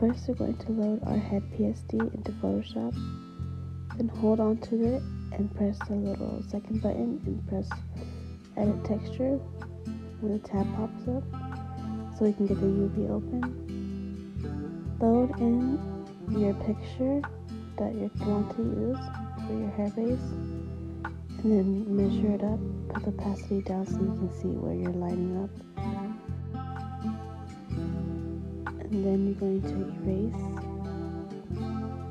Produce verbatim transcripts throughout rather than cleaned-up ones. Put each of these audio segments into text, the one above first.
First, we're going to load our head P S D into Photoshop, then hold on to it and press the little second button and press edit texture when the tab pops up so we can get the U V open. Load in your picture that you want to use for your hair base and then measure it up, put the opacity down so you can see where you're lining up. And then you're going to erase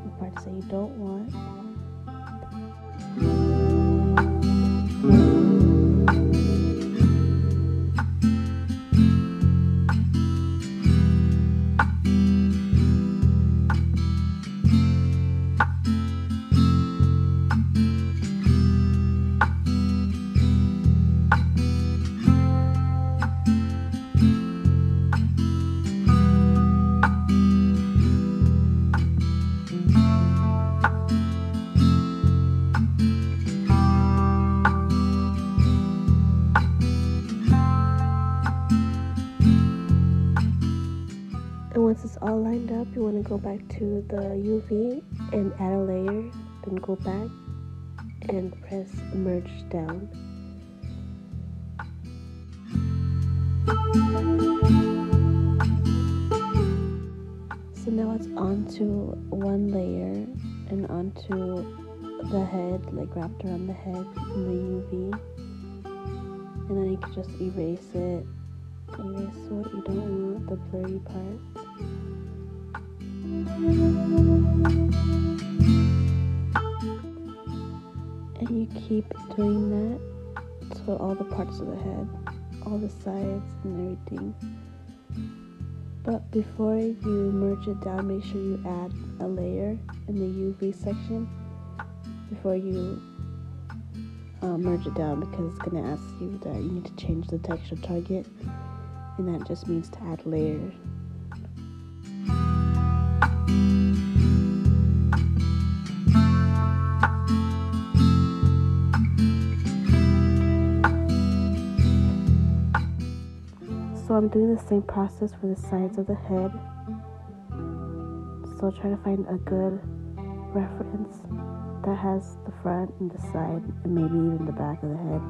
the parts that you don't want. Once it's all lined up, you want to go back to the U V and add a layer, then go back and press merge down. So now it's onto one layer and onto the head, like wrapped around the head in the U V, and then you can just erase it. Erase what you don't want, the blurry part. And you keep doing that to all the parts of the head, all the sides and everything. But before you merge it down, make sure you add a layer in the U V section before you uh, merge it down, because it's going to ask you that you need to change the texture target, and that just means to add layers. So I'm doing the same process for the sides of the head, so try to find a good reference that has the front and the side and maybe even the back of the head.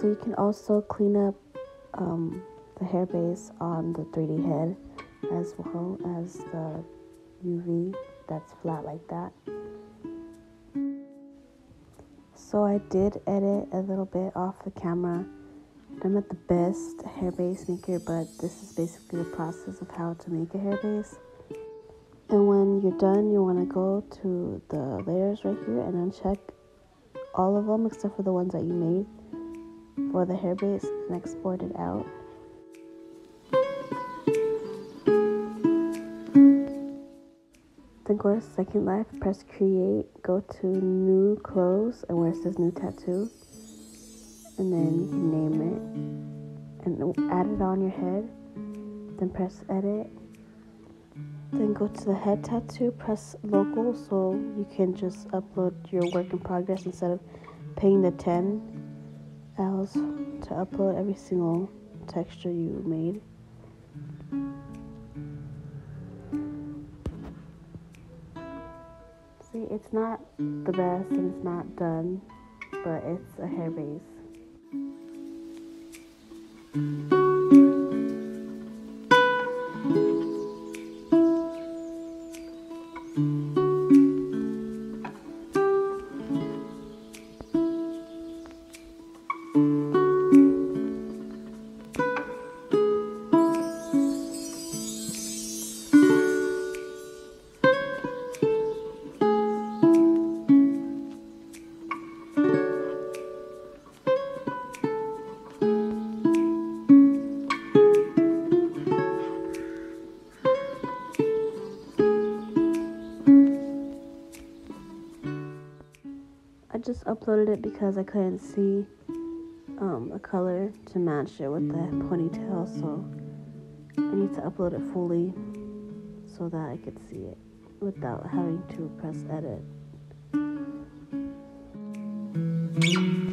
So you can also clean up um, the hair base on the three D head as well as the U V that's flat like that. So I did edit a little bit off the camera. I'm not the best hair base maker, but this is basically the process of how to make a hair base. And when you're done, you want to go to the layers right here and uncheck all of them except for the ones that you made for the hair base and export it out. Then go to Second Life, press create, go to new clothes and where it says new tattoo, and then you name it and add it on your head, then press edit Then go to the head tattoo, press local so you can just upload your work in progress instead of paying the ten dollars to upload every single texture you made. See, it's not the best and it's not done, but it's a hair base. Just uploaded it because I couldn't see um, a color to match it with the ponytail, so I need to upload it fully so that I could see it without having to press edit.